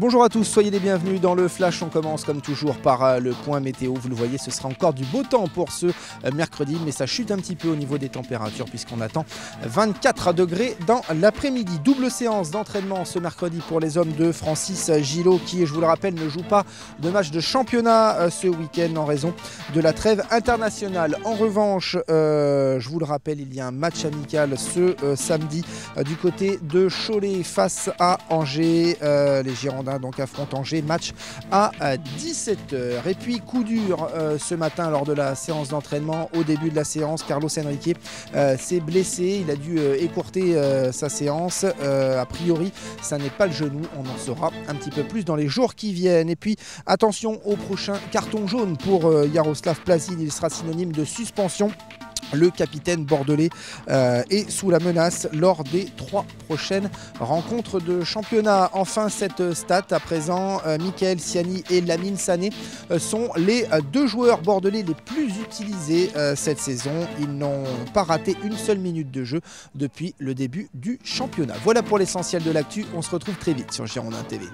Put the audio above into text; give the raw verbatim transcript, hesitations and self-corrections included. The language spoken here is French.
Bonjour à tous, soyez les bienvenus dans le Flash. On commence comme toujours par le point météo. Vous le voyez, ce sera encore du beau temps pour ce mercredi, mais ça chute un petit peu au niveau des températures puisqu'on attend vingt-quatre degrés dans l'après-midi. Double séance d'entraînement ce mercredi pour les hommes de Francis Gillot qui, je vous le rappelle, ne joue pas de match de championnat ce week-end en raison de la trêve internationale. En revanche, euh, je vous le rappelle, il y a un match amical ce euh, samedi euh, du côté de Cholet face à Angers. Euh, les Girondins donc affronte Angers, match à dix-sept heures. Et puis coup dur euh, ce matin lors de la séance d'entraînement. Au début de la séance, Carlos Henrique euh, s'est blessé, il a dû euh, écourter euh, sa séance. Euh, a priori, ça n'est pas le genou, on en saura un petit peu plus dans les jours qui viennent. Et puis attention au prochain carton jaune pour euh, Yaroslav Plasin, il sera synonyme de suspension. Le capitaine bordelais euh, est sous la menace lors des trois prochaines rencontres de championnat. Enfin, cette stat à présent, euh, Mickaël Siani et Lamine Sané euh, sont les euh, deux joueurs bordelais les plus utilisés euh, cette saison. Ils n'ont pas raté une seule minute de jeu depuis le début du championnat. Voilà pour l'essentiel de l'actu. On se retrouve très vite sur GirondinsTV.